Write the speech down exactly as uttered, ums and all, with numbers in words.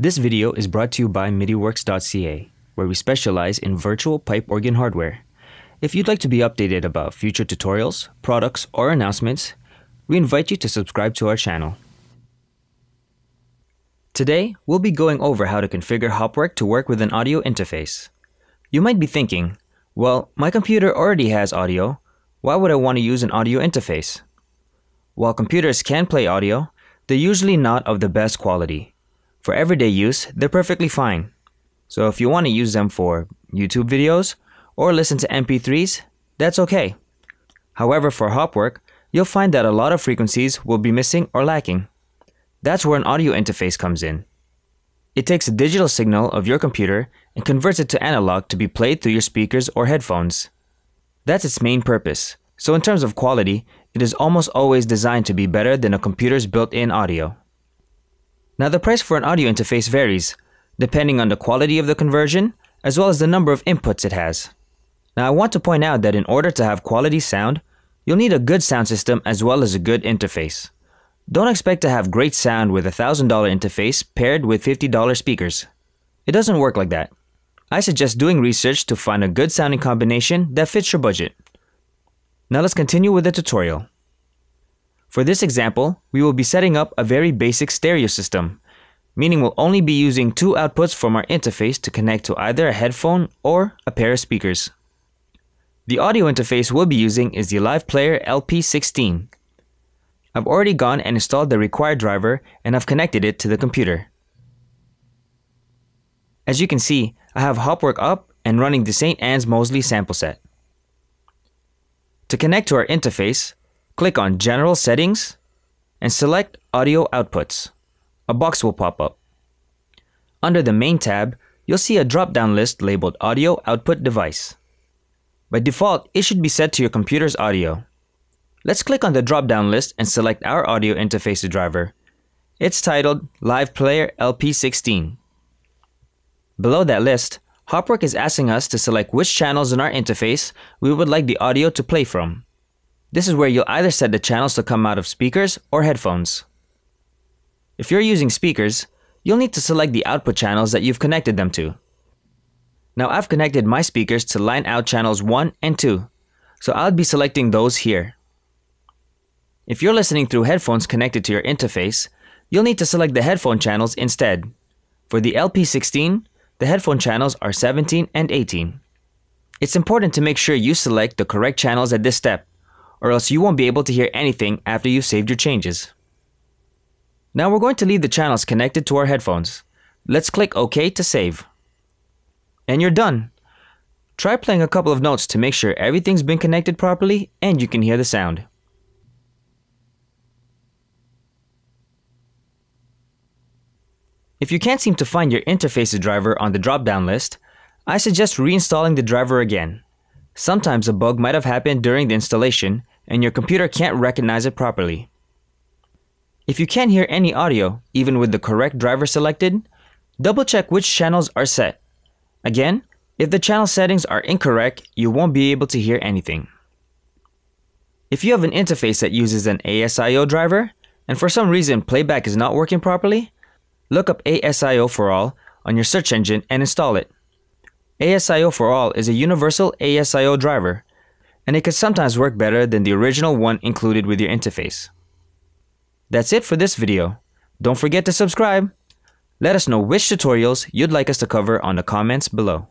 This video is brought to you by midiworks dot c a, where we specialize in virtual pipe organ hardware. If you'd like to be updated about future tutorials, products, or announcements, we invite you to subscribe to our channel. Today, we'll be going over how to configure Hauptwerk to work with an audio interface. You might be thinking, well, my computer already has audio, why would I want to use an audio interface? While computers can play audio, they're usually not of the best quality. For everyday use, they're perfectly fine. So if you want to use them for YouTube videos or listen to M P threes, that's okay. However, for Hauptwerk, you'll find that a lot of frequencies will be missing or lacking. That's where an audio interface comes in. It takes a digital signal of your computer and converts it to analog to be played through your speakers or headphones. That's its main purpose. So in terms of quality, it is almost always designed to be better than a computer's built-in audio. Now the price for an audio interface varies, depending on the quality of the conversion, as well as the number of inputs it has. Now I want to point out that in order to have quality sound, you'll need a good sound system as well as a good interface. Don't expect to have great sound with a one thousand dollar interface paired with fifty dollar speakers. It doesn't work like that. I suggest doing research to find a good sounding combination that fits your budget. Now let's continue with the tutorial. For this example, we will be setting up a very basic stereo system, meaning we'll only be using two outputs from our interface to connect to either a headphone or a pair of speakers. The audio interface we'll be using is the Live Player L P sixteen. I've already gone and installed the required driver and I've connected it to the computer. As you can see, I have Hauptwerk up and running the Saint Anne's Mosley sample set. To connect to our interface, click on General Settings and select Audio Outputs. A box will pop up. Under the Main tab, you'll see a drop-down list labeled Audio Output Device. By default, it should be set to your computer's audio. Let's click on the drop-down list and select our audio interface driver. It's titled Live Player L P sixteen. Below that list, Hauptwerk is asking us to select which channels in our interface we would like the audio to play from. This is where you'll either set the channels to come out of speakers or headphones. If you're using speakers, you'll need to select the output channels that you've connected them to. Now I've connected my speakers to line out channels one and two, so I'll be selecting those here. If you're listening through headphones connected to your interface, you'll need to select the headphone channels instead. For the L P sixteen, the headphone channels are seventeen and eighteen. It's important to make sure you select the correct channels at this step, or else you won't be able to hear anything after you've saved your changes. Now we're going to leave the channels connected to our headphones. Let's click OK to save. And you're done! Try playing a couple of notes to make sure everything's been connected properly and you can hear the sound. If you can't seem to find your interface driver on the drop-down list, I suggest reinstalling the driver again. Sometimes a bug might have happened during the installation and your computer can't recognize it properly. If you can't hear any audio, even with the correct driver selected, double check which channels are set. Again, if the channel settings are incorrect, you won't be able to hear anything. If you have an interface that uses an A S I O driver, and for some reason playback is not working properly, look up A S I O four all on your search engine and install it. A S I O four all is a universal A S I O driver, and it can sometimes work better than the original one included with your interface. That's it for this video. Don't forget to subscribe. Let us know which tutorials you'd like us to cover on the comments below.